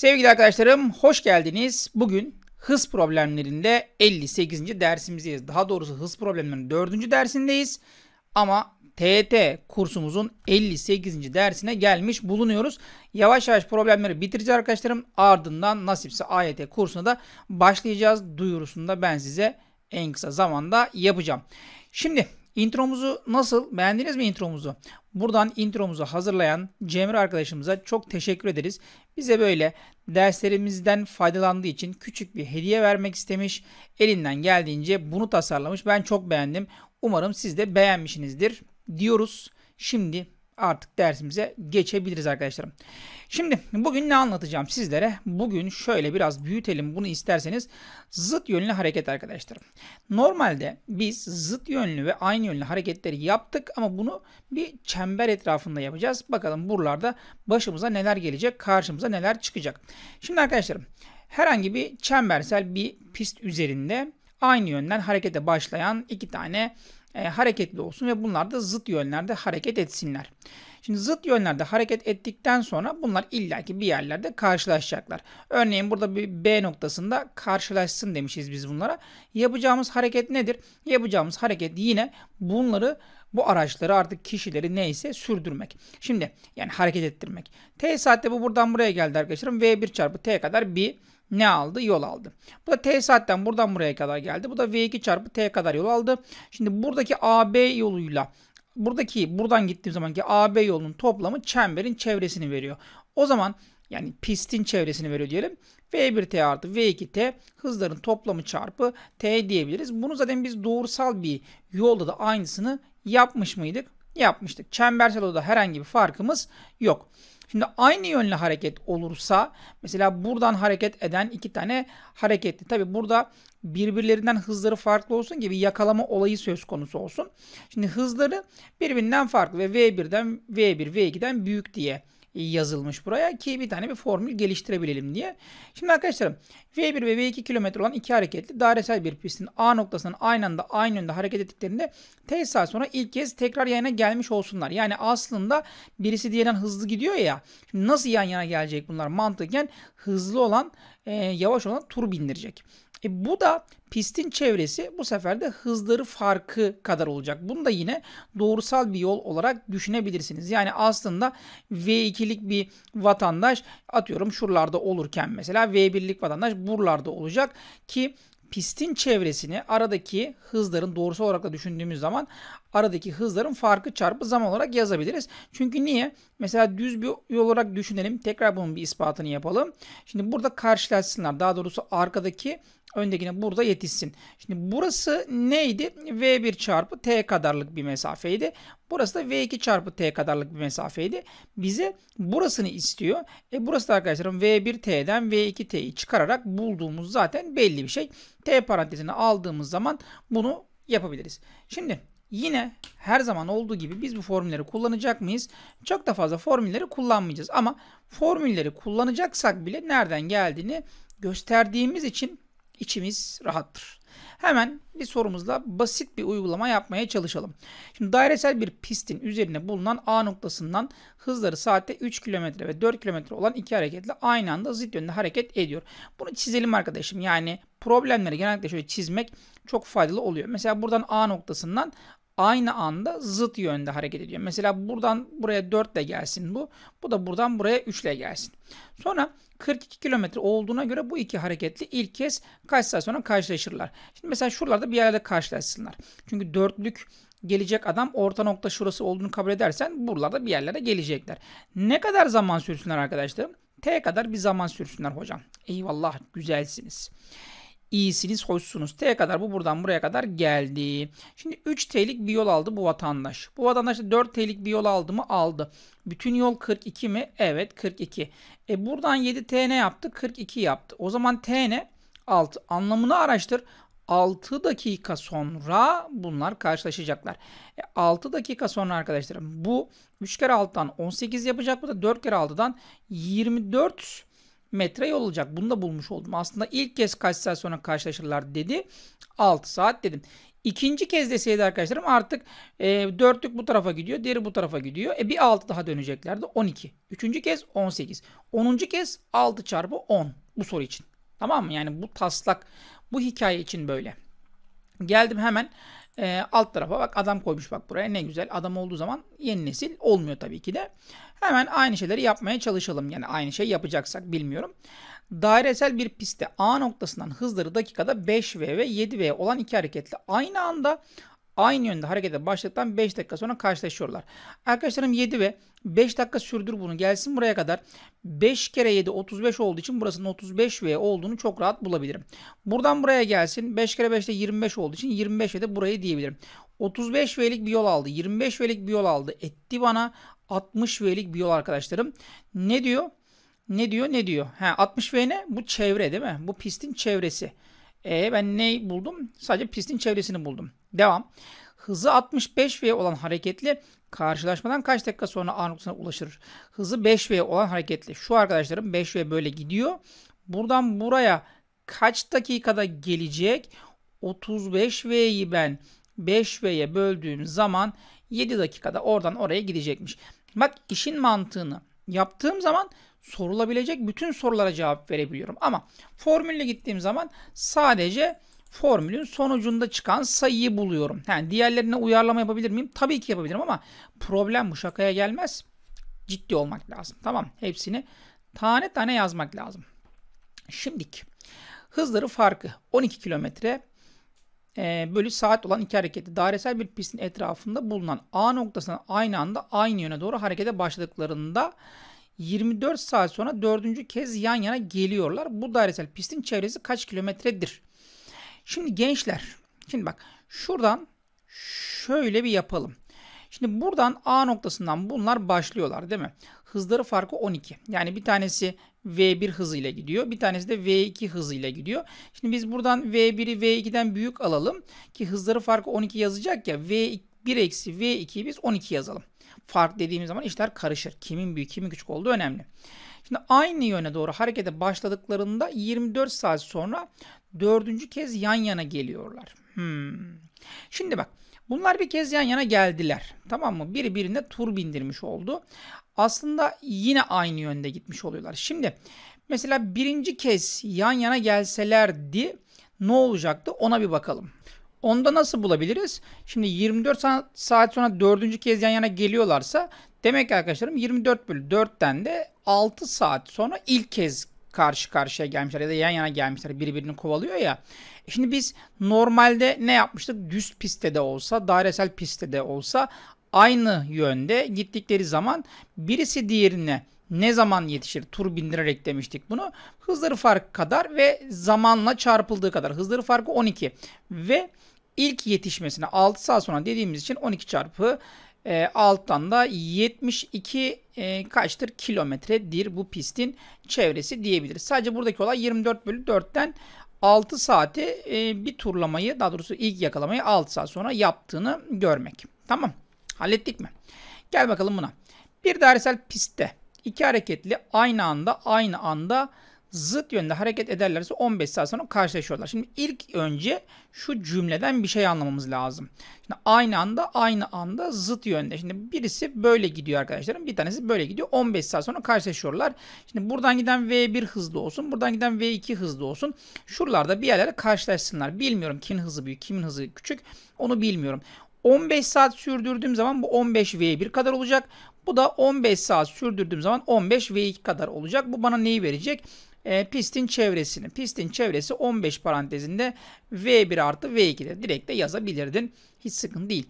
Sevgili arkadaşlarım, hoş geldiniz. Bugün hız problemlerinde 58. dersimizdeyiz. Daha doğrusu hız problemlerinin 4. dersindeyiz. Ama TYT kursumuzun 58. dersine gelmiş bulunuyoruz. Yavaş yavaş problemleri bitireceğiz arkadaşlarım. Ardından nasipse AYT kursuna da başlayacağız. Duyurusunu da ben size en kısa zamanda yapacağım. Şimdi intromuzu nasıl? Beğendiniz mi intromuzu? Buradan intromuzu hazırlayan Cemre arkadaşımıza çok teşekkür ederiz. Bize böyle derslerimizden faydalandığı için küçük bir hediye vermek istemiş. Elinden geldiğince bunu tasarlamış. Ben çok beğendim. Umarım siz de beğenmişsinizdir diyoruz. Şimdi artık dersimize geçebiliriz arkadaşlarım. Şimdi bugün ne anlatacağım sizlere? Bugün şöyle biraz büyütelim bunu isterseniz. Zıt yönlü hareket arkadaşlarım. Normalde biz zıt yönlü ve aynı yönlü hareketleri yaptık ama bunu bir çember etrafında yapacağız. Bakalım buralarda başımıza neler gelecek, karşımıza neler çıkacak. Şimdi arkadaşlarım, herhangi bir çembersel bir pist üzerinde aynı yönden harekete başlayan iki tane hareketli olsun ve bunlar da zıt yönlerde hareket etsinler. Şimdi zıt yönlerde hareket ettikten sonra bunlar illaki bir yerlerde karşılaşacaklar. Örneğin burada bir B noktasında karşılaşsın demişiz biz bunlara. Yapacağımız hareket nedir? Yapacağımız hareket yine bunları, bu araçları, artık kişileri neyse sürdürmek. Şimdi yani hareket ettirmek. T saatte bu buradan buraya geldi arkadaşlarım. V1 çarpı T kadar bir ne aldı? Yol aldı. Bu da T saatten buradan buraya kadar geldi. Bu da V2 çarpı T kadar yol aldı. Şimdi buradaki AB yoluyla buradan gittiğim zamanki AB yolunun toplamı çemberin çevresini veriyor. O zaman yani pistin çevresini veriyor diyelim. V1T artı V2T hızların toplamı çarpı T diyebiliriz. Bunu zaten biz doğrusal bir yolda da aynısını yapmış mıydık? Yapmıştık. Çembersel yolda herhangi bir farkımız yok. Şimdi aynı yönlü hareket olursa mesela buradan hareket eden iki tane hareketli. Tabi burada birbirlerinden hızları farklı olsun gibi yakalama olayı söz konusu olsun. Şimdi hızları birbirinden farklı ve V1 V2'den büyük diye yazılmış buraya ki bir formül geliştirebilelim diye. Şimdi arkadaşlarım, V1 ve V2 kilometre olan iki hareketli dairesel bir pistin A noktasından aynı anda aynı yönde hareket ettiklerinde T saat sonra ilk kez tekrar yan yana gelmiş olsunlar. Yani aslında birisi diğerinden hızlı gidiyor ya. Şimdi nasıl yan yana gelecek bunlar? Mantıken hızlı olan yavaş olan tur bindirecek. Bu da pistin çevresi bu sefer de hızları farkı kadar olacak. Bunu da yine doğrusal bir yol olarak düşünebilirsiniz. Yani aslında V2'lik bir vatandaş atıyorum şuralarda olurken mesela V1'lik vatandaş buralarda olacak ki pistin çevresini aradaki hızların, doğrusal olarak da düşündüğümüz zaman aradaki hızların farkı çarpı zaman olarak yazabiliriz. Çünkü niye? Mesela düz bir yol olarak düşünelim. Tekrar bunun bir ispatını yapalım. Şimdi burada karşılaşsınlar. Daha doğrusu arkadaki öndekine burada yetişsin. Şimdi burası neydi? V1 çarpı T kadarlık bir mesafeydi. Burası da V2 çarpı T kadarlık bir mesafeydi. Bize burasını istiyor. Burası da arkadaşlarım V1T'den V2T'yi çıkararak bulduğumuz zaten belli bir şey. T parantezine aldığımız zaman bunu yapabiliriz. Şimdi yine her zaman olduğu gibi biz bu formülleri kullanacak mıyız? Çok da fazla formülleri kullanmayacağız. Ama formülleri kullanacaksak bile nereden geldiğini gösterdiğimiz için İçimiz rahattır. Hemen bir sorumuzla basit bir uygulama yapmaya çalışalım. Şimdi dairesel bir pistin üzerine bulunan A noktasından hızları saatte 3 km ve 4 km olan iki hareketle aynı anda zıt yönde hareket ediyor. Bunu çizelim arkadaşım. Yani problemleri genellikle şöyle çizmek çok faydalı oluyor. Mesela buradan A noktasından aynı anda zıt yönde hareket ediyor. Mesela buradan buraya 4 ile gelsin bu. Bu da buradan buraya 3 ile gelsin. Sonra 42 kilometre olduğuna göre bu iki hareketli ilk kez kaç saat sonra karşılaşırlar? Şimdi mesela şuralarda bir yerlerde karşılaşsınlar. Çünkü dörtlük gelecek adam, orta nokta şurası olduğunu kabul edersen buralarda bir yerlere gelecekler. Ne kadar zaman sürsünler arkadaşlarım? T kadar bir zaman sürsünler hocam. Eyvallah, güzelsiniz. İyisiniz, hoşsunuz. T kadar bu buradan buraya kadar geldi. Şimdi 3T'lik bir yol aldı bu vatandaş. Bu vatandaş da 4T'lik bir yol aldı mı? Aldı. Bütün yol 42 mi? Evet, 42. Buradan 7T ne yaptı? 42 yaptı. O zaman T ne? 6. Anlamını araştır. 6 dakika sonra bunlar karşılaşacaklar. 6 dakika sonra arkadaşlarım bu 3 kere 6'dan 18 yapacak. Bu da 4 kere 6'dan 24 metre yol olacak. Bunu da bulmuş oldum. Aslında ilk kez kaç saat sonra karşılaşırlar dedi? 6 saat dedim. İkinci kez deseydi arkadaşlarım artık dörtlük bu tarafa gidiyor. Diğeri bu tarafa gidiyor. Bir 6 daha döneceklerdi. 12. Üçüncü kez 18. 10. kez 6 çarpı 10. Bu soru için. Tamam mı? Yani bu taslak, bu hikaye için böyle. Geldim hemen alt tarafa. Bak adam koymuş bak buraya. Ne güzel. Adam olduğu zaman yeni nesil olmuyor tabii ki de. Hemen aynı şeyleri yapmaya çalışalım. Yani aynı şey yapacaksak bilmiyorum. Dairesel bir pistte A noktasından hızları dakikada 5V ve 7V olan iki hareketle aynı anda aynı yönde harekete başladıktan 5 dakika sonra karşılaşıyorlar. Arkadaşlarım 7V 5 dakika sürdür bunu, gelsin buraya kadar. 5 kere 7 35 olduğu için burasının 35V olduğunu çok rahat bulabilirim. Buradan buraya gelsin, 5 kere 5 de 25 olduğu için 25V de burayı diyebilirim. 35V'lik bir yol aldı, 25V'lik bir yol aldı, etti bana 60V'lik bir yol arkadaşlarım. Ne diyor? Ne diyor? Ne diyor? Ha, 60V ne? Bu çevre değil mi? Bu pistin çevresi. Ben neyi buldum? Sadece pistin çevresini buldum. Devam. Hızı 65V olan hareketli karşılaşmadan kaç dakika sonra A noktasına ulaşır? Hızı 5V olan hareketli. Şu arkadaşlarım 5V böyle gidiyor. Buradan buraya kaç dakikada gelecek? 35V'yi ben 5V'ye böldüğüm zaman 7 dakikada oradan oraya gidecekmiş. Bak işin mantığını yaptığım zaman sorulabilecek bütün sorulara cevap verebiliyorum. Ama formülle gittiğim zaman sadece formülün sonucunda çıkan sayıyı buluyorum. Yani diğerlerine uyarlama yapabilir miyim? Tabii ki yapabilirim ama problem bu, şakaya gelmez. Ciddi olmak lazım. Tamam, hepsini tane tane yazmak lazım. Şimdiki hızları farkı 12 kilometre bölü saat olan iki hareketi dairesel bir pistin etrafında bulunan A noktasına aynı anda aynı yöne doğru harekete başladıklarında 24 saat sonra 4. kez yan yana geliyorlar. Bu dairesel pistin çevresi kaç kilometredir? Şimdi gençler, şimdi bak şuradan şöyle bir yapalım. Şimdi buradan A noktasından bunlar başlıyorlar değil mi? Hızları farkı 12. Yani bir tanesi V1 hızıyla gidiyor. Bir tanesi de V2 hızıyla gidiyor. Şimdi biz buradan V1'i V2'den büyük alalım. Ki hızları farkı 12 yazacak ya. V1 eksi V2'yi biz 12 yazalım. Fark dediğimiz zaman işler karışır. Kimin büyük kimin küçük olduğu önemli. Şimdi aynı yöne doğru harekete başladıklarında 24 saat sonra 4. kez yan yana geliyorlar. Şimdi bak. Bunlar bir kez yan yana geldiler. Tamam mı? Biri birine tur bindirmiş oldu. Aslında yine aynı yönde gitmiş oluyorlar. Şimdi mesela birinci kez yan yana gelselerdi ne olacaktı? Ona bir bakalım. Onda nasıl bulabiliriz? Şimdi 24 saat sonra 4. kez yan yana geliyorlarsa demek ki arkadaşlarım 24 bölü 4'ten de 6 saat sonra ilk kez karşı karşıya gelmişler ya da yan yana gelmişler, birbirini kovalıyor ya. Şimdi biz normalde ne yapmıştık? Düz pistte de olsa, dairesel pistte de olsa aynı yönde gittikleri zaman birisi diğerine ne zaman yetişir? Tur bindirerek demiştik bunu. Hızları farkı kadar ve zamanla çarpıldığı kadar. Hızları farkı 12 ve ilk yetişmesine 6 saat sonra dediğimiz için 12 çarpı alttan da 72 kaçtır? Kilometredir bu pistin çevresi diyebiliriz. Sadece buradaki olay 24 bölü 4'ten 6 saati bir turlamayı, daha doğrusu ilk yakalamayı 6 saat sonra yaptığını görmek. Tamam. Hallettik mi? Gel bakalım buna. Bir dairesel pistte iki hareketli aynı anda zıt yönde hareket ederlerse 15 saat sonra karşılaşıyorlar. Şimdi ilk önce şu cümleden bir şey anlamamız lazım. Şimdi aynı anda zıt yönde. Şimdi birisi böyle gidiyor arkadaşlarım. Bir tanesi böyle gidiyor. 15 saat sonra karşılaşıyorlar. Şimdi buradan giden V1 hızlı olsun. Buradan giden V2 hızlı olsun. Şuralarda bir yerlere karşılaşsınlar. Bilmiyorum kimin hızı büyük, kimin hızı küçük. Onu bilmiyorum. 15 saat sürdürdüğüm zaman bu 15V1 kadar olacak. Bu da 15 saat sürdürdüğüm zaman 15V2 kadar olacak. Bu bana neyi verecek? Pistin çevresini. Pistin çevresi 15 parantezinde V1 artı V2'de direkt de yazabilirdin. Hiç sıkıntı değil.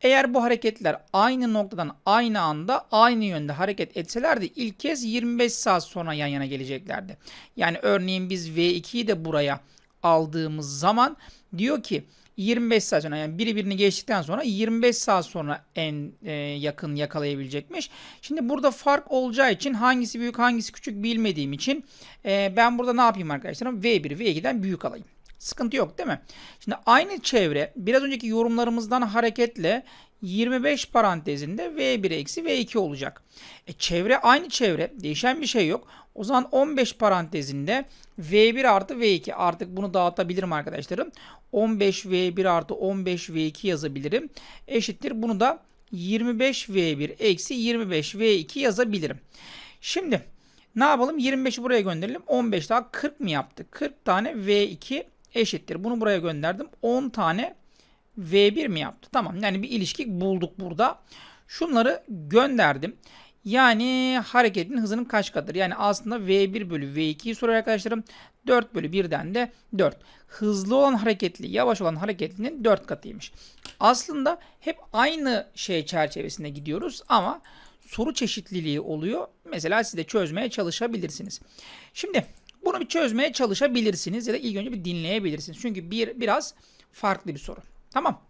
Eğer bu hareketler aynı noktadan aynı anda aynı yönde hareket etselerdi ilk kez 25 saat sonra yan yana geleceklerdi. Yani örneğin biz V2'yi de buraya aldığımız zaman diyor ki 25 saat sonra, yani birbirini geçtikten sonra 25 saat sonra en yakın yakalayabilecekmiş. Şimdi burada fark olacağı için hangisi büyük hangisi küçük bilmediğim için ben burada ne yapayım arkadaşlarım? V1 V2'den büyük alayım. Sıkıntı yok değil mi? Şimdi aynı çevre biraz önceki yorumlarımızdan hareketle 25 parantezinde V1 eksi V2 olacak. Çevre aynı çevre. Değişen bir şey yok. O zaman 15 parantezinde V1 artı V2. Artık bunu dağıtabilirim arkadaşlarım. 15 V1 artı 15 V2 yazabilirim. Eşittir. Bunu da 25 V1 eksi 25 V2 yazabilirim. Şimdi ne yapalım? 25'i buraya gönderelim. 15 daha 40 mı yaptı? 40 tane V2 eşittir. Bunu buraya gönderdim. 10 tane V1 mi yaptı? Tamam. Yani bir ilişki bulduk burada. Şunları gönderdim. Yani hareketin hızının kaç katıdır? Yani aslında V1 bölü V2'yi soruyor arkadaşlarım. 4 bölü 1'den de 4. Hızlı olan hareketli, yavaş olan hareketlinin 4 katıymış. Aslında hep aynı şey çerçevesinde gidiyoruz ama soru çeşitliliği oluyor. Mesela siz de çözmeye çalışabilirsiniz. Şimdi bunu bir çözmeye çalışabilirsiniz ya da ilk önce bir dinleyebilirsiniz. Çünkü biraz farklı bir soru. Tamam.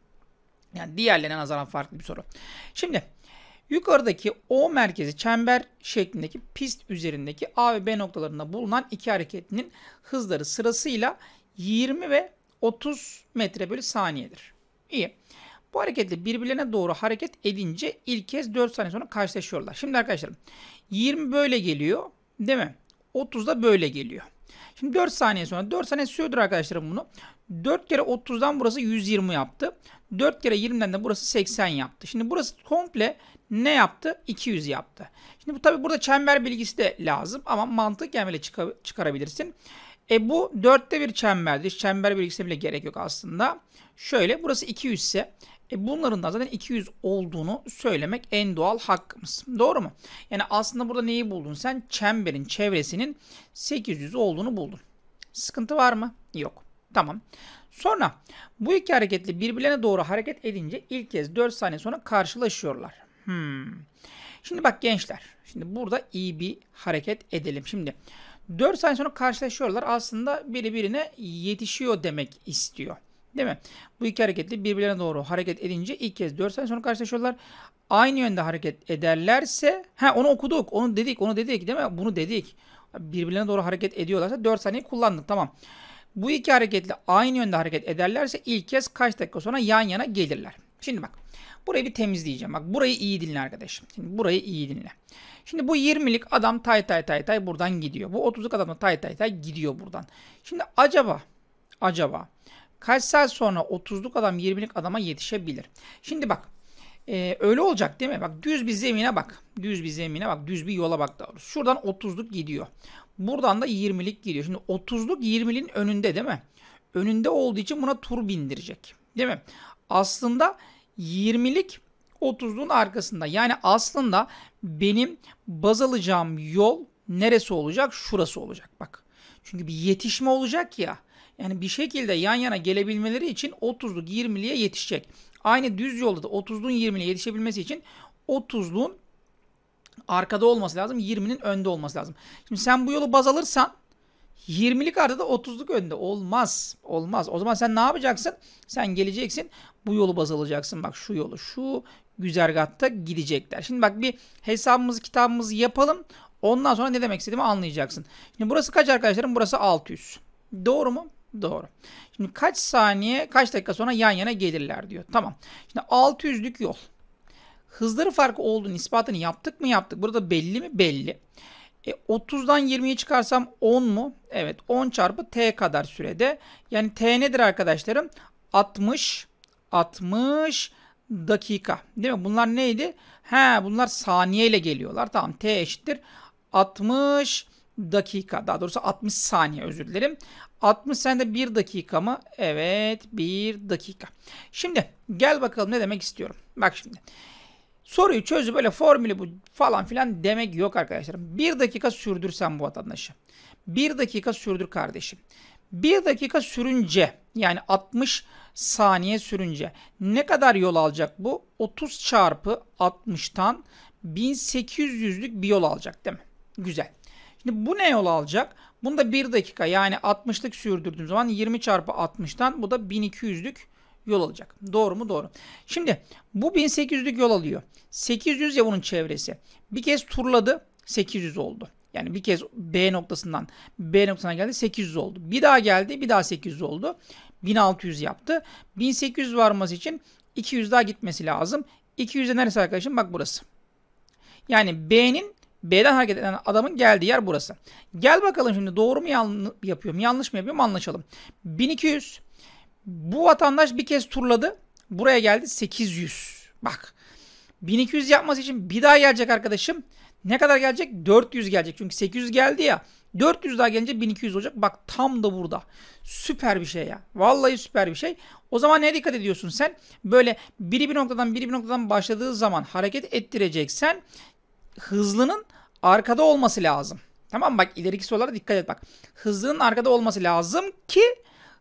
Yani diğerlerine nazaran farklı bir soru. Şimdi yukarıdaki O merkezi çember şeklindeki pist üzerindeki A ve B noktalarında bulunan iki hareketlinin hızları sırasıyla 20 ve 30 metre bölü saniyedir. İyi. Bu hareketle birbirlerine doğru hareket edince ilk kez 4 saniye sonra karşılaşıyorlar. Şimdi arkadaşlarım 20 böyle geliyor değil mi? 30 da böyle geliyor. Şimdi 4 saniye sonra 4 saniye sürdür arkadaşlarım bunu. 4 kere 30'dan burası 120 yaptı. 4 kere 20'den de burası 80 yaptı. Şimdi burası komple ne yaptı? 200 yaptı. Şimdi tabi burada çember bilgisi de lazım ama mantık yani çıkarabilirsin. Bu 4'te bir çemberdir. Çember bilgisine bile gerek yok aslında. Şöyle burası 200 ise bunların da zaten 200 olduğunu söylemek en doğal hakkımız. Doğru mu? Yani aslında burada neyi buldun sen? Çemberin çevresinin 800 olduğunu buldun. Sıkıntı var mı? Yok. Tamam. Sonra bu iki hareketli birbirlerine doğru hareket edince ilk kez 4 saniye sonra karşılaşıyorlar. Şimdi bak gençler. Şimdi burada iyi bir hareket edelim. Şimdi 4 saniye sonra karşılaşıyorlar. Aslında biri birine yetişiyor demek istiyor. Değil mi? Bu iki hareketli birbirlerine doğru hareket edince ilk kez 4 saniye sonra karşılaşıyorlar. Aynı yönde hareket ederlerse onu okuduk. Onu dedik değil mi? Bunu dedik. Birbirlerine doğru hareket ediyorlarsa 4 saniye kullandık. Tamam. Bu iki hareketli aynı yönde hareket ederlerse ilk kez kaç dakika sonra yan yana gelirler. Şimdi bak. Burayı bir temizleyeceğim. Bak burayı iyi dinle arkadaşım. Şimdi burayı iyi dinle. Şimdi bu 20'lik adam tay buradan gidiyor. Bu 30'luk adam da tay gidiyor buradan. Şimdi acaba kaç saat sonra 30'luk adam 20'lik adama yetişebilir? Şimdi bak. Öyle olacak değil mi? Bak düz bir zemine bak. Düz bir yola bak doğru. Şuradan 30'luk gidiyor. Buradan da 20'lik gidiyor. Şimdi 30'luk 20'nin önünde değil mi? Önünde olduğu için buna tur bindirecek. Değil mi? Aslında 20'lik 30'luğun arkasında. Yani aslında benim baz alacağım yol neresi olacak? Şurası olacak bak. Çünkü bir yetişme olacak ya. Yani bir şekilde yan yana gelebilmeleri için 30'luk 20'liğe yetişecek. Aynı düz yolda da 30'luğun 20'liğe yetişebilmesi için 30'luğun arkada olması lazım. 20'nin önde olması lazım. Şimdi sen bu yolu baz alırsan 20'lik arkada da 30'luk önde. Olmaz. Olmaz. O zaman sen ne yapacaksın? Sen geleceksin. Bu yolu baz alacaksın. Bak şu yolu. Şu güzergahta gidecekler. Şimdi bak bir hesabımızı kitabımızı yapalım. Ondan sonra ne demek istediğimi anlayacaksın. Şimdi burası kaç arkadaşlarım? Burası 600. Doğru mu? Doğru. Şimdi kaç dakika sonra yan yana gelirler diyor. Tamam. Şimdi 600'lük yol. Hızları farkı olduğunu ispatını yaptık mı? Yaptık. Burada belli mi? Belli. 30'dan 20'ye çıkarsam 10 mu? Evet. 10 çarpı t kadar sürede. Yani t nedir arkadaşlarım? 60 dakika. Değil mi? Bunlar neydi? Bunlar saniyeyle geliyorlar. Tamam. T eşittir 60 dakika. Daha doğrusu 60 saniye özür dilerim. 60 saniyede 1 dakika mı? Evet. 1 dakika. Şimdi gel bakalım ne demek istiyorum. Bak şimdi. Soruyu çözüp böyle formülü bu falan filan demek yok arkadaşlarım. 1 dakika sürdürsen bu vatandaşı. 1 dakika sürdür kardeşim. 1 dakika sürünce yani 60 saniye sürünce ne kadar yol alacak bu? 30 çarpı 60'tan 1800'lük bir yol alacak değil mi? Güzel. Şimdi bu ne yol alacak? Bunu da 1 dakika yani 60'lık sürdürdüğüm zaman 20 çarpı 60'tan bu da 1200'lük yol alacak. Doğru mu? Doğru. Şimdi bu 1800'lük yol alıyor. 800 ya bunun çevresi. Bir kez turladı 800 oldu. Yani bir kez B noktasına geldi 800 oldu. Bir daha geldi bir daha 800 oldu. 1600 yaptı. 1800 varması için 200 daha gitmesi lazım. 200'de neresi arkadaşım? Bak burası. Yani B'den hareket eden adamın geldiği yer burası. Gel bakalım şimdi doğru mu yapıyorum, yanlış mı yapıyorum anlaşalım. 1200. Bu vatandaş bir kez turladı. Buraya geldi 800. Bak. 1200 yapması için bir daha gelecek arkadaşım. Ne kadar gelecek? 400 gelecek. Çünkü 800 geldi ya. 400 daha gelince 1200 olacak. Bak tam da burada. Süper bir şey ya. Vallahi süper bir şey. O zaman neye dikkat ediyorsun sen? Böyle biri bir noktadan başladığı zaman hareket ettireceksen hızlının arkada olması lazım. Tamam mı? Bak ileriki sorulara dikkat et bak. Hızlının arkada olması lazım ki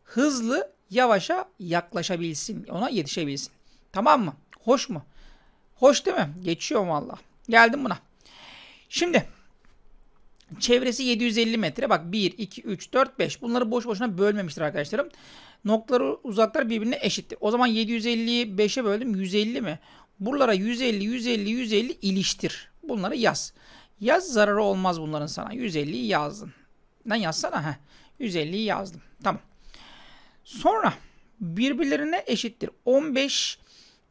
hızlı yavaşa yaklaşabilsin. Ona yetişebilsin. Tamam mı? Hoş mu? Hoş değil mi? Geçiyorum valla. Geldim buna. Şimdi çevresi 750 metre. Bak 1, 2, 3, 4, 5. Bunları boş boşuna bölmemiştir arkadaşlarım. Noktaları uzaklar birbirine eşittir. O zaman 750'yi 5'e böldüm. 150 mi? Buralara 150, 150, 150 iliştir. Bunları yaz. Yaz zararı olmaz bunların sana. 150'yi yazdın. Lan yazsana. Heh. 150'yi yazdım. Tamam. Sonra birbirlerine eşittir. 15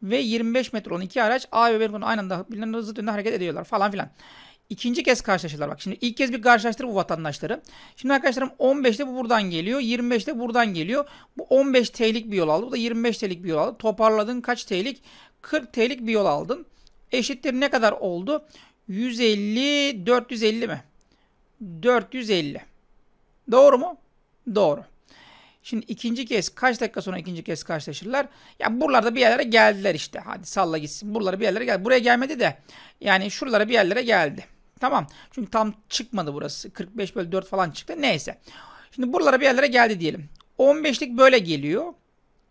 ve 25 metre olan iki araç A ve B konuda aynı anda birbirlerine zıt yönde hareket ediyorlar falan filan. İkinci kez karşılaşırlar. Bak şimdi ilk kez bir karşılaştır bu vatandaşları. Şimdi arkadaşlarım 15'te bu buradan geliyor. 25'te buradan geliyor. Bu 15 T'lik bir yol aldı. Bu da 25 T'lik bir yol aldı. Toparladın kaç T'lik? 40 T'lik bir yol aldın. Eşittir ne kadar oldu? 150, 450 mi? 450. Doğru mu? Doğru. Şimdi ikinci kez kaç dakika sonra ikinci kez karşılaşırlar? Ya buralarda bir yerlere geldiler işte. Hadi salla gitsin. Buralara bir yerlere geldi. Buraya gelmedi de yani şuralara bir yerlere geldi. Tamam. Çünkü tam çıkmadı burası. 45 bölü 4 falan çıktı. Neyse. Şimdi buralara bir yerlere geldi diyelim. 15'lik böyle geliyor.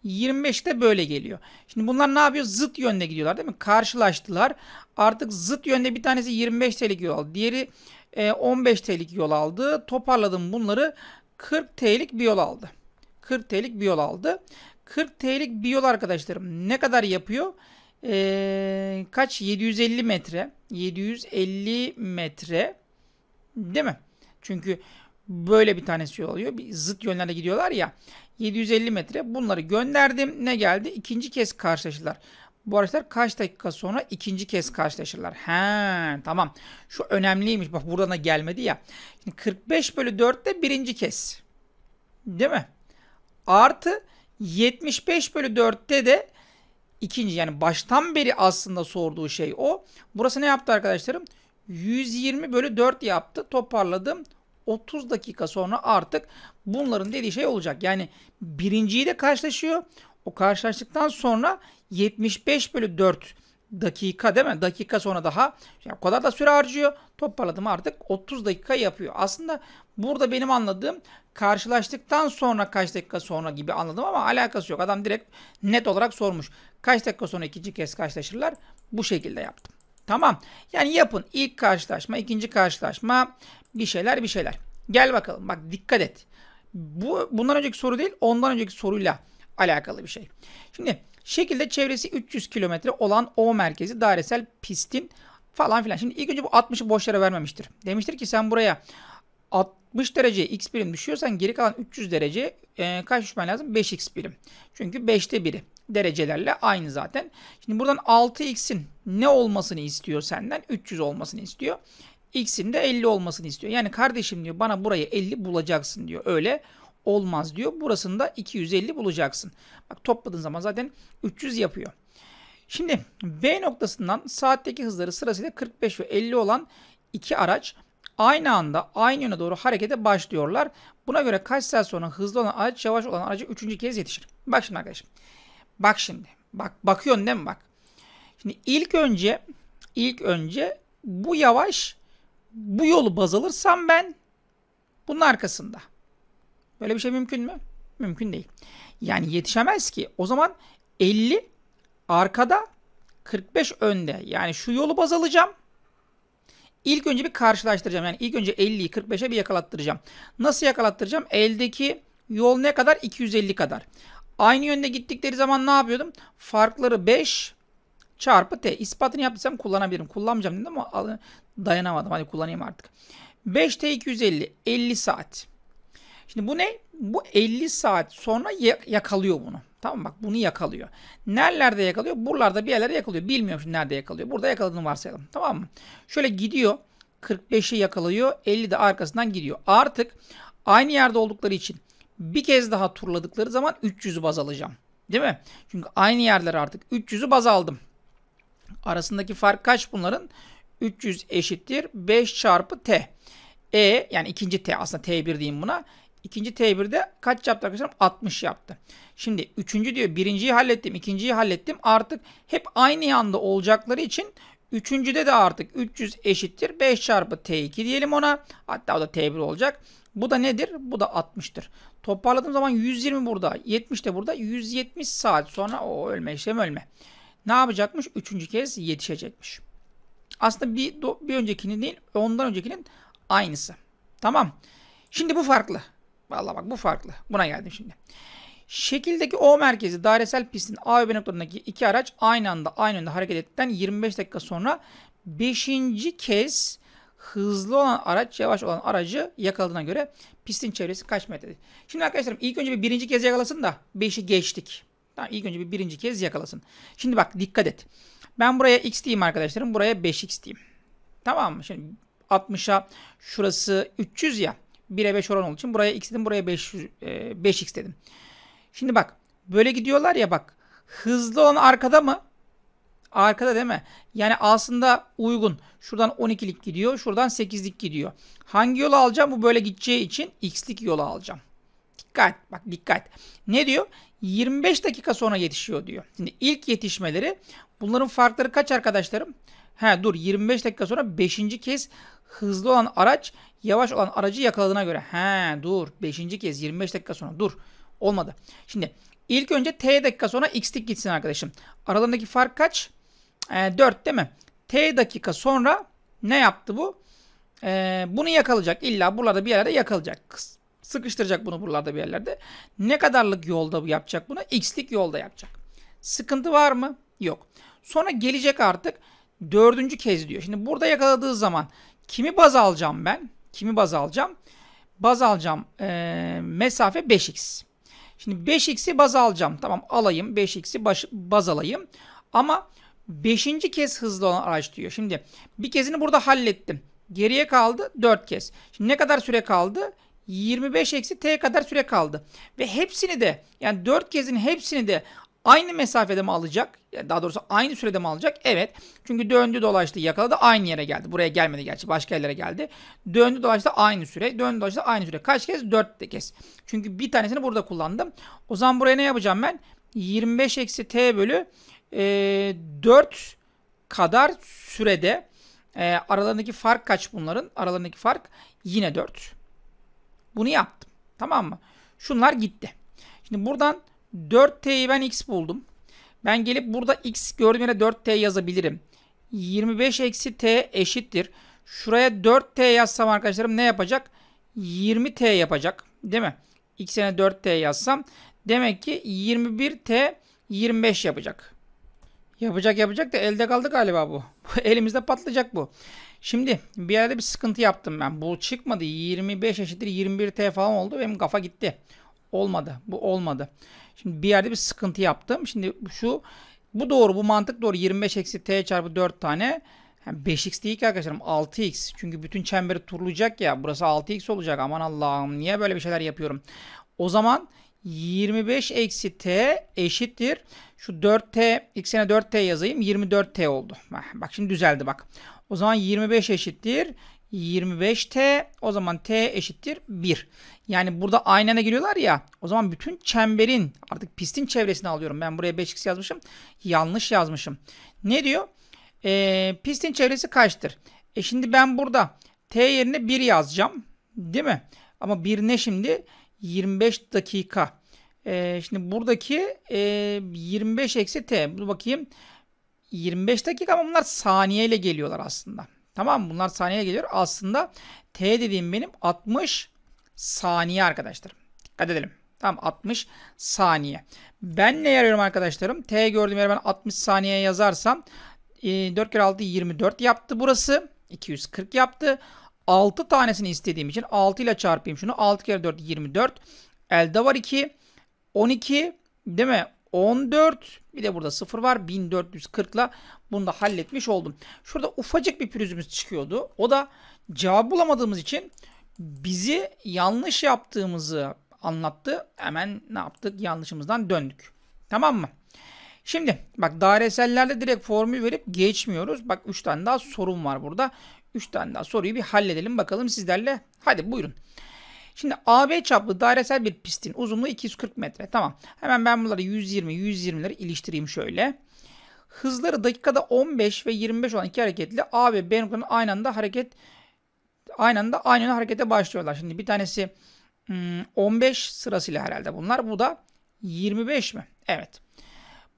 25'te böyle geliyor. Şimdi bunlar ne yapıyor? Zıt yönde gidiyorlar değil mi? Karşılaştılar. Artık zıt yönde bir tanesi 25 TL'lik yol aldı. Diğeri 15 TL'lik yol aldı. Toparladım bunları. 40 TL'lik bir yol aldı. 40 TL'lik bir yol aldı. 40 TL'lik bir yol arkadaşlarım ne kadar yapıyor? Kaç? 750 metre. 750 metre. Değil mi? Çünkü böyle bir tanesi yol alıyor. Bir zıt yönlerde gidiyorlar ya. 750 metre. Bunları gönderdim. Ne geldi? İkinci kez karşılaşırlar. Bu araçlar kaç dakika sonra ikinci kez karşılaşırlar? He, tamam. Şu önemliymiş. Bak buradan da gelmedi ya. Şimdi 45 bölü 4'te birinci kez. Değil mi? Artı 75 bölü 4'te de ikinci, yani baştan beri aslında sorduğu şey o. Burası ne yaptı arkadaşlarım? 120 bölü 4 yaptı. Toparladım. 30 dakika sonra artık bunların dediği şey olacak. Yani birinciyi de karşılaşıyor. O karşılaştıktan sonra 75 bölü 4 dakika değil mi? Dakika sonra daha. O kadar da süre harcıyor. Toparladım artık 30 dakika yapıyor. Aslında burada benim anladığım karşılaştıktan sonra kaç dakika sonra gibi anladım ama alakası yok. Adam direkt net olarak sormuş. Kaç dakika sonra ikinci kez karşılaşırlar? Bu şekilde yaptım. Tamam. Yani yapın. İlk karşılaşma, ikinci karşılaşma, bir şeyler. Gel bakalım. Bak dikkat et. Bu bundan önceki soru değil, ondan önceki soruyla alakalı bir şey. Şimdi şekilde çevresi 300 kilometre olan O merkezi dairesel pistin falan filan. Şimdi ilk önce bu 60'ı boş yere vermemiştir. Demiştir ki sen buraya 60 derece x birim düşüyorsan geri kalan 300 derece kaç düşmen lazım? 5x birim. Çünkü 5'te biri. Derecelerle aynı zaten. Şimdi buradan 6x'in ne olmasını istiyor senden? 300 olmasını istiyor. X'in de 50 olmasını istiyor. Yani kardeşim diyor bana burayı 50 bulacaksın diyor. Öyle olmaz diyor. Burasını da 250 bulacaksın. Bak topladığın zaman zaten 300 yapıyor. Şimdi B noktasından saatteki hızları sırasıyla 45 ve 50 olan iki araç aynı anda aynı yöne doğru harekete başlıyorlar. Buna göre kaç saat sonra hızlı olan araç yavaş olan araca 3. kez yetişir. Bak şimdi arkadaşım. Bak şimdi. Bak bakıyorsun değil mi bak. Şimdi ilk önce bu yavaş bu yolu baz alırsam ben bunun arkasında. Böyle bir şey mümkün mü? Mümkün değil. Yani yetişemez ki. O zaman 50 arkada 45 önde. Yani şu yolu baz alacağım. İlk önce bir karşılaştıracağım. Yani ilk önce 50'yi 45'e bir yakalattıracağım. Nasıl yakalattıracağım? Eldeki yol ne kadar? 250 kadar. Aynı yönde gittikleri zaman ne yapıyordum? Farkları 5 çarpı t. İspatını yaptıysam kullanabilirim. Kullanmayacağım dedim ama dayanamadım. Hadi kullanayım artık. 5t 250. 50 saat. Şimdi bu ne? Bu 50 saat sonra yakalıyor bunu. Tamam bak bunu yakalıyor. Nerelerde yakalıyor? Buralarda bir yerlere yakalıyor. Bilmiyorum şimdi nerede yakalıyor. Burada yakaladığını varsayalım. Tamam mı? Şöyle gidiyor. 45'i yakalıyor. 50 de arkasından gidiyor. Artık aynı yerde oldukları için bir kez daha turladıkları zaman 300'ü baz alacağım. Değil mi? Çünkü aynı yerler artık 300'ü baz aldım. Arasındaki fark kaç bunların? 300 eşittir 5 çarpı t. Yani ikinci t aslında t1 diyeyim buna. İkinci t1'de kaç yaptı arkadaşlar? 60 yaptı. Şimdi üçüncü diyor birinciyi hallettim, ikinciyi hallettim. Artık hep aynı anda olacakları için üçüncüde de artık 300 eşittir 5 çarpı t2 diyelim ona. Hatta o da t1 olacak. Bu da nedir? Bu da 60'tır. Toparladığım zaman 120 burada, 70 de burada. 170 saat sonra o ölme işlemi ölme. Ne yapacakmış? Üçüncü kez yetişecekmiş. Aslında bir öncekinin değil, ondan öncekinin aynısı. Tamam. Şimdi bu farklı. Vallahi bak bu farklı. Buna geldim şimdi. Şekildeki O merkezi dairesel pistin A ve B noktalarındaki iki araç aynı anda aynı yönde hareket ettikten 25 dakika sonra 5. kez hızlı olan araç yavaş olan aracı yakaladığına göre pistin çevresi kaç metredir? Şimdi arkadaşlarım ilk önce bir birinci kez yakalasın da 5'i geçtik. Tamam, ilk önce bir birinci kez yakalasın. Şimdi bak dikkat et. Ben buraya x diyeyim arkadaşlarım. Buraya 5x diyeyim. Tamam mı? Şimdi 60'a şurası 300 ya. 1'e 5 oran olduğu için buraya x dedim. Buraya 5x dedim. Şimdi bak. Böyle gidiyorlar ya bak. Hızlı olan arkada mı? Arkada değil mi? Yani aslında uygun. Şuradan 12'lik gidiyor. Şuradan 8'lik gidiyor. Hangi yolu alacağım? Bu böyle gideceği için x'lik yolu alacağım. Dikkat. Bak dikkat. Ne diyor? 25 dakika sonra yetişiyor diyor. Şimdi ilk yetişmeleri bunların farkları kaç arkadaşlarım? He dur 25 dakika sonra 5. kez hızlı olan araç yavaş olan aracı yakaladığına göre. He dur 5. kez 25 dakika sonra dur. Olmadı. Şimdi ilk önce t dakika sonra x'lik gitsin arkadaşım. Aralarındaki fark kaç? 4 değil mi? T dakika sonra ne yaptı bu? Bunu yakalayacak. İlla buralarda bir yerlerde yakalayacak kız. Sıkıştıracak bunu buralarda bir yerlerde. Ne kadarlık yolda yapacak bunu? X'lik yolda yapacak. Sıkıntı var mı? Yok. Sonra gelecek artık 4. kez diyor. Şimdi burada yakaladığı zaman kimi baz alacağım ben? Kimi baz alacağım? Baz alacağım mesafe 5x. Şimdi 5x'i baz alacağım. Tamam alayım. 5x'i baz alayım. Ama 5. kez hızlı olan araç diyor. Şimdi bir kezini burada hallettim. Geriye kaldı 4 kez. Şimdi ne kadar süre kaldı? 25 eksi t kadar süre kaldı. Ve hepsini de yani 4 kezin hepsini de aynı mesafede mi alacak? Yani daha doğrusu aynı sürede mi alacak? Evet. Çünkü döndü dolaştı yakaladı aynı yere geldi. Buraya gelmedi gerçi başka yerlere geldi. Döndü dolaştı aynı süre. Döndü dolaştı aynı süre. Kaç kez? 4 kez. Çünkü bir tanesini burada kullandım. O zaman buraya ne yapacağım ben? 25 eksi t bölü 4 kadar sürede aralarındaki fark kaç bunların? Aralarındaki fark yine 4. Bunu yaptım. Tamam mı? Şunlar gitti. Şimdi buradan 4t'yi ben x buldum. Ben gelip burada x gördüğüm yere 4t yazabilirim. 25 eksi t eşittir. Şuraya 4t yazsam arkadaşlarım ne yapacak? 20t yapacak. Değil mi? X'e 4t yazsam. Demek ki 21t 25 yapacak. Yapacak da elde kaldı galiba bu. Elimizde patlayacak bu. Şimdi bir yerde bir sıkıntı yaptım ben. Bu çıkmadı. 25 eşittir 21t falan oldu. Benim kafa gitti. Olmadı. Bu olmadı. Şimdi bir yerde bir sıkıntı yaptım. Şimdi bu doğru. Bu mantık doğru. 25 eksi t çarpı 4 tane. Yani 5x değil ki arkadaşlarım. 6x. Çünkü bütün çemberi turlayacak ya. Burası 6x olacak. Aman Allah'ım. Niye böyle bir şeyler yapıyorum? O zaman 25 eksi t eşittir. Şu 4t. X'ine 4t yazayım. 24t oldu. Bak şimdi düzeldi bak. O zaman 25 eşittir 25t. O zaman t eşittir 1. Yani burada aynana giriyorlar ya. O zaman bütün çemberin artık pistin çevresini alıyorum. Ben buraya 5x yazmışım. Yanlış yazmışım. Ne diyor? Pistin çevresi kaçtır? Şimdi ben burada t yerine 1 yazacağım. Değil mi? Ama 1 ne şimdi? 25 dakika. Şimdi buradaki 25 eksi t. Dur bakayım. 25 dakika ama bunlar saniyeyle geliyorlar aslında. Tamam mı? Bunlar saniyeyle geliyor. Aslında t dediğim benim 60 saniye arkadaşlar. Dikkat edelim. Tamam 60 saniye. Ben ne yarıyorum arkadaşlarım? T gördüğüm yere ben 60 saniye yazarsam 4 kere 6 24 yaptı burası. 240 yaptı. 6 tanesini istediğim için 6 ile çarpayım şunu. 6 kere 4 24. Elde var 2. 12 değil mi? 14. Bir de burada 0 var. 1440 ile bunu da halletmiş oldum. Şurada ufacık bir pürüzümüz çıkıyordu. O da cevap bulamadığımız için bizi yanlış yaptığımızı anlattı. Hemen ne yaptık? Yanlışımızdan döndük. Tamam mı? Şimdi bak dairesellerde direkt formül verip geçmiyoruz. Bak 3 tane daha sorun var burada. 3 tane daha soruyu bir halledelim bakalım sizlerle. Hadi buyurun. Şimdi AB çaplı dairesel bir pistin uzunluğu 240 metre. Tamam. Hemen ben bunları 120'leri iliştireyim şöyle. Hızları dakikada 15 ve 25 olan iki hareketli A ve B noktalarının aynı anda harekete başlıyorlar. Şimdi bir tanesi 15 sırasıyla herhalde bunlar. Bu da 25 mi? Evet.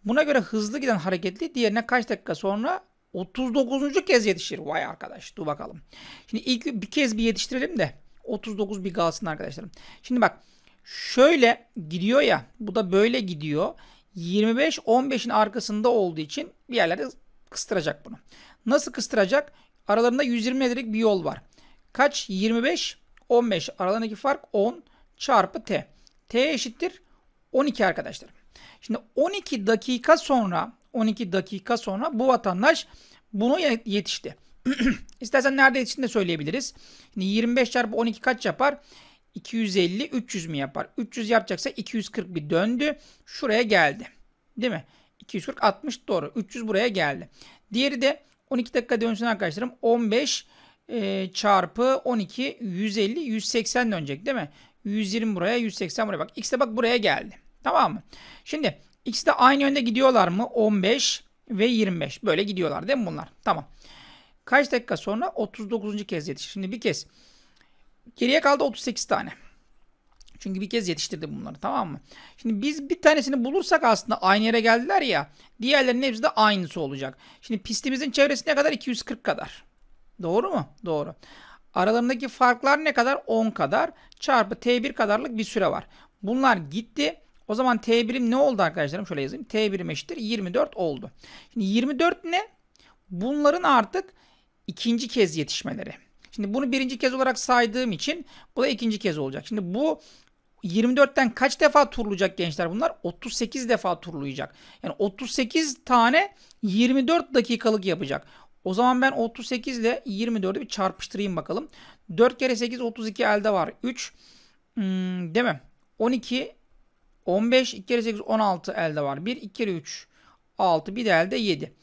Buna göre hızlı giden hareketli diğerine kaç dakika sonra 39. kez yetişir. Vay arkadaş dur bakalım. Şimdi ilk bir kez bir yetiştirelim de 39 bir kalsın arkadaşlarım. Şimdi bak şöyle gidiyor ya, bu da böyle gidiyor. 25 15'in arkasında olduğu için bir yerlerde kıstıracak bunu. Nasıl kıstıracak? Aralarında 120 metrelik bir yol var. Kaç? 25 15 aralarındaki fark 10 çarpı t. T eşittir 12 arkadaşlarım. Şimdi 12 dakika sonra bu vatandaş bunu yetişti. İstersen nerede yetiştiğini de söyleyebiliriz. Şimdi 25 çarpı 12 kaç yapar? 250, 300 mü yapar? 300 yapacaksa 240 bir döndü. Şuraya geldi. Değil mi? 240, 60 doğru. 300 buraya geldi. Diğeri de 12 dakika dönsün arkadaşlarım. 15 çarpı 12, 150, 180 dönecek değil mi? 120 buraya, 180 buraya. Bak x de bak buraya geldi. Tamam mı? Şimdi ikisi de aynı yönde gidiyorlar mı? 15 ve 25. Böyle gidiyorlar değil mi bunlar? Tamam. Kaç dakika sonra? 39. kez yetişir. Şimdi bir kez. Geriye kaldı 38 tane. Çünkü bir kez yetiştirdim bunları. Tamam mı? Şimdi biz bir tanesini bulursak aslında aynı yere geldiler ya. Diğerlerinin hepsi de aynısı olacak. Şimdi pistimizin çevresi ne kadar? 240 kadar. Doğru mu? Doğru. Aralarındaki farklar ne kadar? 10 kadar. Çarpı T1 kadarlık bir süre var. Bunlar gitti. O zaman T1'im ne oldu arkadaşlarım? Şöyle yazayım. T1'im eşittir 24 oldu. Şimdi 24 ne? Bunların artık ikinci kez yetişmeleri. Şimdi bunu birinci kez olarak saydığım için bu da ikinci kez olacak. Şimdi bu 24'ten kaç defa turlayacak gençler bunlar? 38 defa turlayacak. Yani 38 tane 24 dakikalık yapacak. O zaman ben 38 ile 24'ü bir çarpıştırayım bakalım. 4 kere 8 32 elde var. 3 değil mi? 12 15, 2 kere 8, 16 elde var. 1, 2 kere 3, 6. Bir de elde 7.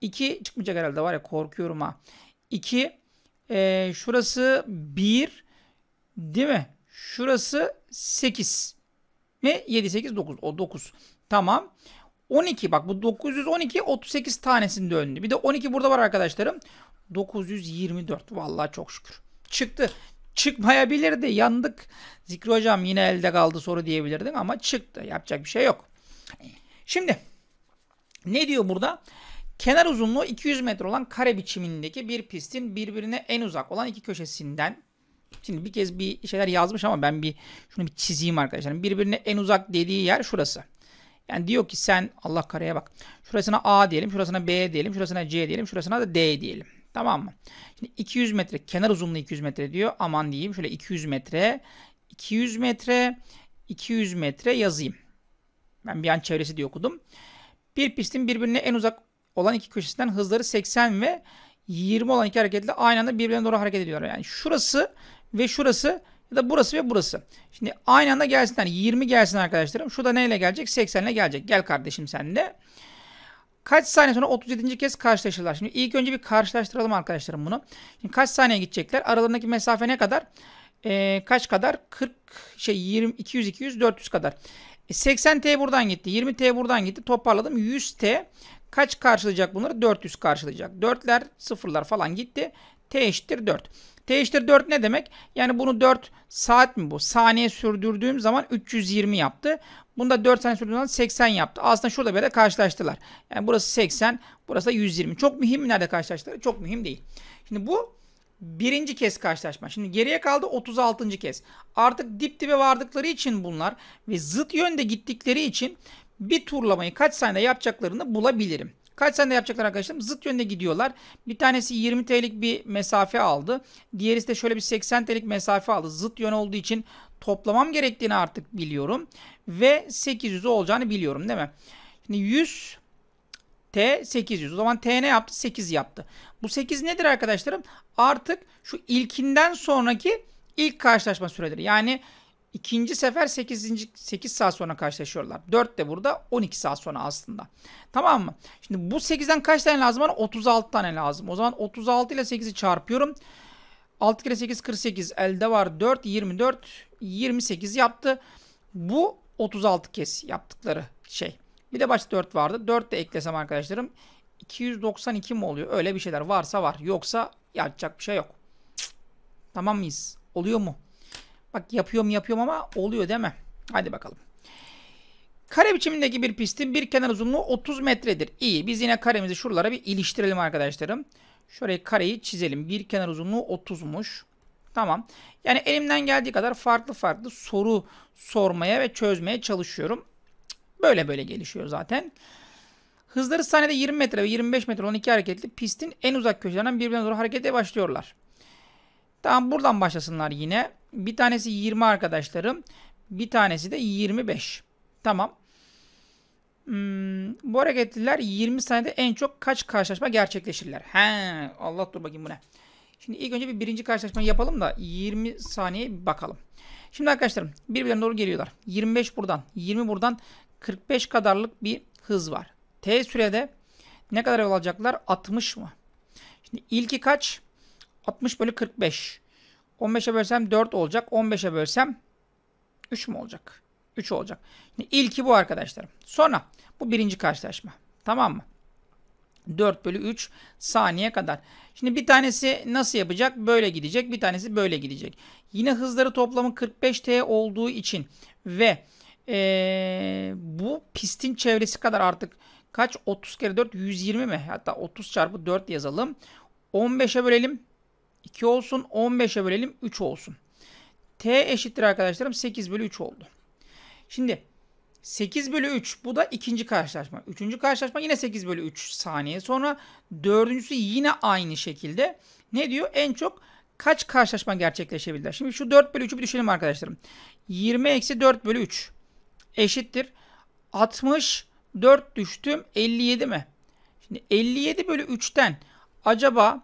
2 çıkmayacak herhalde var ya, korkuyorum ha. 2, şurası 1, değil mi? Şurası 8. Ve 7, 8, 9. O 9. Tamam. 12, bak bu 912, 38 tanesini döndü. Bir de 12 burada var arkadaşlarım. 924. Vallahi çok şükür. Çıktı. Çıkmayabilirdi. Yandık. Zikri hocam yine elde kaldı soru diyebilirdin ama çıktı. Yapacak bir şey yok. Şimdi ne diyor burada? Kenar uzunluğu 200 metre olan kare biçimindeki bir pistin birbirine en uzak olan iki köşesinden. Şimdi bir kez bir şeyler yazmış ama ben şunu bir çizeyim arkadaşlar. Birbirine en uzak dediği yer şurası. Yani diyor ki sen Allah kareye bak. Şurasına A diyelim, şurasına B diyelim, şurasına C diyelim, şurasına da D diyelim. Tamam mı? Şimdi 200 metre kenar uzunluğu 200 metre diyor. Aman diyeyim şöyle 200 metre yazayım. Ben bir an çevresi diye okudum. Bir pistin birbirine en uzak olan iki köşesinden hızları 80 ve 20 olan iki hareketle aynı anda birbirine doğru hareket ediyorlar. Yani şurası ve şurası ya da burası ve burası. Şimdi aynı anda gelsinler. 20 gelsin arkadaşlarım. Şu da neyle gelecek? 80 ile gelecek. Gel kardeşim sen de. Kaç saniye sonra 37. kez karşılaşırlar? Şimdi ilk önce bir karşılaştıralım arkadaşlarım bunu. Şimdi kaç saniye gidecekler? Aralarındaki mesafe ne kadar? Kaç kadar? 200, 400 kadar. 80T buradan gitti. 20T buradan gitti. Toparladım. 100T. Kaç karşılayacak bunları? 400 karşılayacak. 4'ler, 0'lar falan gitti. T eşittir 4. T eşittir 4 ne demek? Yani bunu 4 saat mi bu? Saniye sürdürdüğüm zaman 320 yaptı. Bunda 4 saniye sürdüğüm zaman 80 yaptı. Aslında şurada böyle karşılaştılar. Yani burası 80, burası da 120. Çok mühim mi nerede karşılaştılar? Çok mühim değil. Şimdi bu birinci kez karşılaşma. Şimdi geriye kaldı 36. kez. Artık dip dibe vardıkları için bunlar ve zıt yönde gittikleri için bir turlamayı kaç saniyede yapacaklarını bulabilirim. Kaç saniye yapacaklar arkadaşlarım? Zıt yönde gidiyorlar. Bir tanesi 20 TL'lik bir mesafe aldı. Diğerisi de şöyle bir 80 TL'lik mesafe aldı. Zıt yön olduğu için toplamam gerektiğini artık biliyorum. Ve 800'ü olacağını biliyorum değil mi? Şimdi 100 T 800. O zaman T ne yaptı? 8 yaptı. Bu 8 nedir arkadaşlarım? Artık şu ilkinden sonraki ilk karşılaşma süreleri. Yani ikinci sefer 8 saat sonra karşılaşıyorlar. 4 de burada 12 saat sonra aslında. Tamam mı? Şimdi bu 8'den kaç tane lazım bana? 36 tane lazım. O zaman 36 ile 8'i çarpıyorum. 6 kere 8 48. Elde var 4. 24. 28 yaptı. Bu 36 kez yaptıkları şey. Bir de başta 4 vardı. 4 de eklesem arkadaşlarım 292 mi oluyor? Öyle bir şeyler varsa var. Yoksa yapacak bir şey yok. Tamam mıyız? Oluyor mu? Bak yapıyorum ama oluyor değil mi? Hadi bakalım. Kare biçimindeki bir pistin bir kenar uzunluğu 30 metredir. İyi. Biz yine karemizi şuralara bir iliştirelim arkadaşlarım. Şöyle kareyi çizelim. Bir kenar uzunluğu 30'muş. Tamam. Yani elimden geldiği kadar farklı farklı soru sormaya ve çözmeye çalışıyorum. Böyle böyle gelişiyor zaten. Hızları saniyede 20 metre ve 25 metre olan iki hareketli pistin en uzak köşelerinden birbirine doğru harekete başlıyorlar. Tamam, buradan başlasınlar yine. Bir tanesi 20 arkadaşlarım. Bir tanesi de 25. Tamam. Bu hareketliler 20 saniyede en çok kaç karşılaşma gerçekleşirler? He, Allah dur bakayım bu ne? Şimdi ilk önce bir birinci karşılaşmayı yapalım da 20 saniye bir bakalım. Şimdi arkadaşlarım birbirlerine doğru geliyorlar. 25 buradan, 20 buradan. 45 kadarlık bir hız var. T sürede ne kadar yol alacaklar? 60 mı? Şimdi ilki kaç? 60 bölü 45. 15'e bölsem 4 olacak. 15'e bölsem 3 mü olacak? 3 olacak. Şimdi ilki bu arkadaşlarım. Sonra bu birinci karşılaşma. Tamam mı? 4 bölü 3 saniye kadar. Şimdi bir tanesi nasıl yapacak? Böyle gidecek. Bir tanesi böyle gidecek. Yine hızları toplamı 45T olduğu için ve bu pistin çevresi kadar artık kaç? 30 kere 4 120 mi? Hatta 30 çarpı 4 yazalım. 15'e bölelim 2 olsun. 15'e bölelim 3 olsun. T eşittir arkadaşlarım 8 bölü 3 oldu. Şimdi 8 bölü 3 bu da ikinci karşılaşma. Üçüncü karşılaşma yine 8 bölü 3 saniye sonra. Dördüncüsü yine aynı şekilde. Ne diyor? En çok kaç karşılaşma gerçekleşebilir? Şimdi şu 4 bölü 3'ü bir düşünelim arkadaşlarım. 20 eksi 4 bölü 3. Eşittir. 64 düştüm. 57 mi? Şimdi 57 bölü 3'ten acaba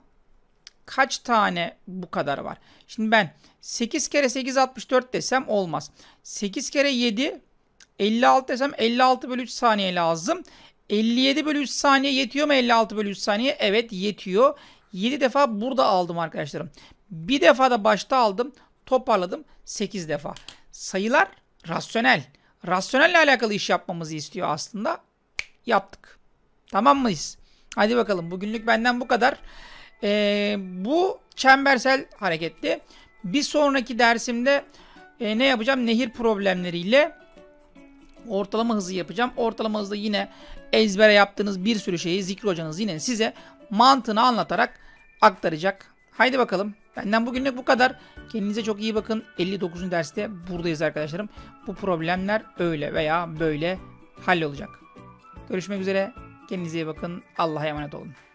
kaç tane bu kadar var? Şimdi ben 8 kere 8 64 desem olmaz. 8 kere 7 56 desem 56 bölü 3 saniye lazım. 57 bölü 3 saniye yetiyor mu 56 bölü 3 saniye? Evet yetiyor. 7 defa burada aldım arkadaşlarım. Bir defa da başta aldım. Toparladım 8 defa. Sayılar rasyonel. Rasyonelle alakalı iş yapmamızı istiyor aslında. Yaptık. Tamam mıyız? Hadi bakalım. Bugünlük benden bu kadar. Bu çembersel hareketli. Bir sonraki dersimde ne yapacağım? Nehir problemleriyle ortalama hızı yapacağım. Ortalama hızda yine ezbere yaptığınız bir sürü şeyi Zikri hocanız yine size mantığını anlatarak aktaracak. Haydi bakalım. Benden bugünlük bu kadar. Kendinize çok iyi bakın. 59. derste buradayız arkadaşlarım. Bu problemler öyle veya böyle hallolacak. Görüşmek üzere. Kendinize iyi bakın. Allah'a emanet olun.